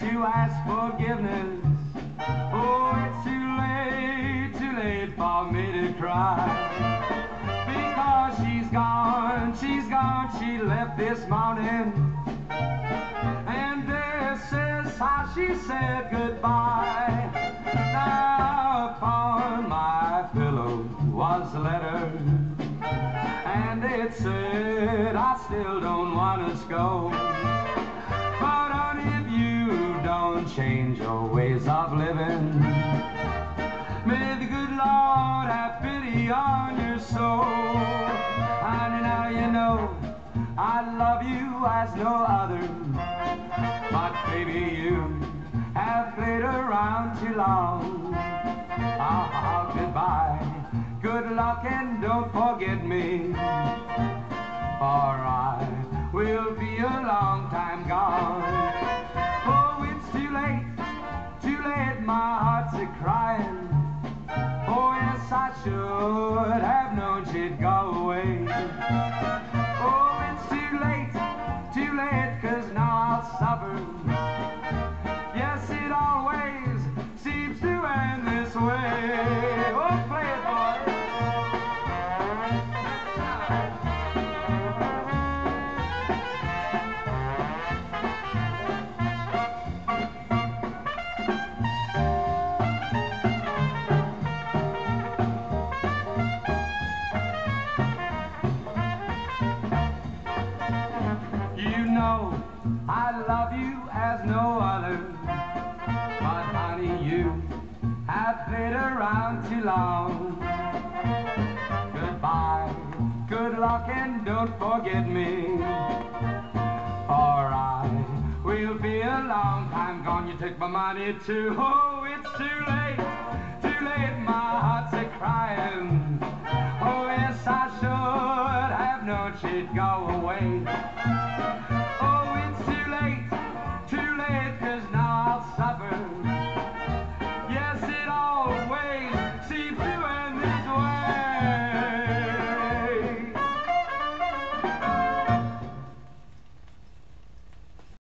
to ask forgiveness. Oh, it's too late for me to cry. Because she's gone, she left this morning. And this is how she said goodbye. Now upon my pillow was a letter, and it said, I still don't want us to go. Change your ways of living. May the good Lord have pity on your soul. And now you know I love you as no other. But baby, you have played around too long. Ah, goodbye, good luck, and don't forget me. For I will be a long time gone. My heart's a-crying. Oh, yes, I should have known she'd go away. Oh, it's too late, 'cause now I'll suffer. Yes, it always seems to end this way. Oh, play it, boy. I love you as no other, but honey, you have played around too long. Goodbye, good luck, and don't forget me, for I will be a long time gone. You took my money too. Oh, it's too late, my heart's a-crying. Oh, yes, I should have known she'd go away.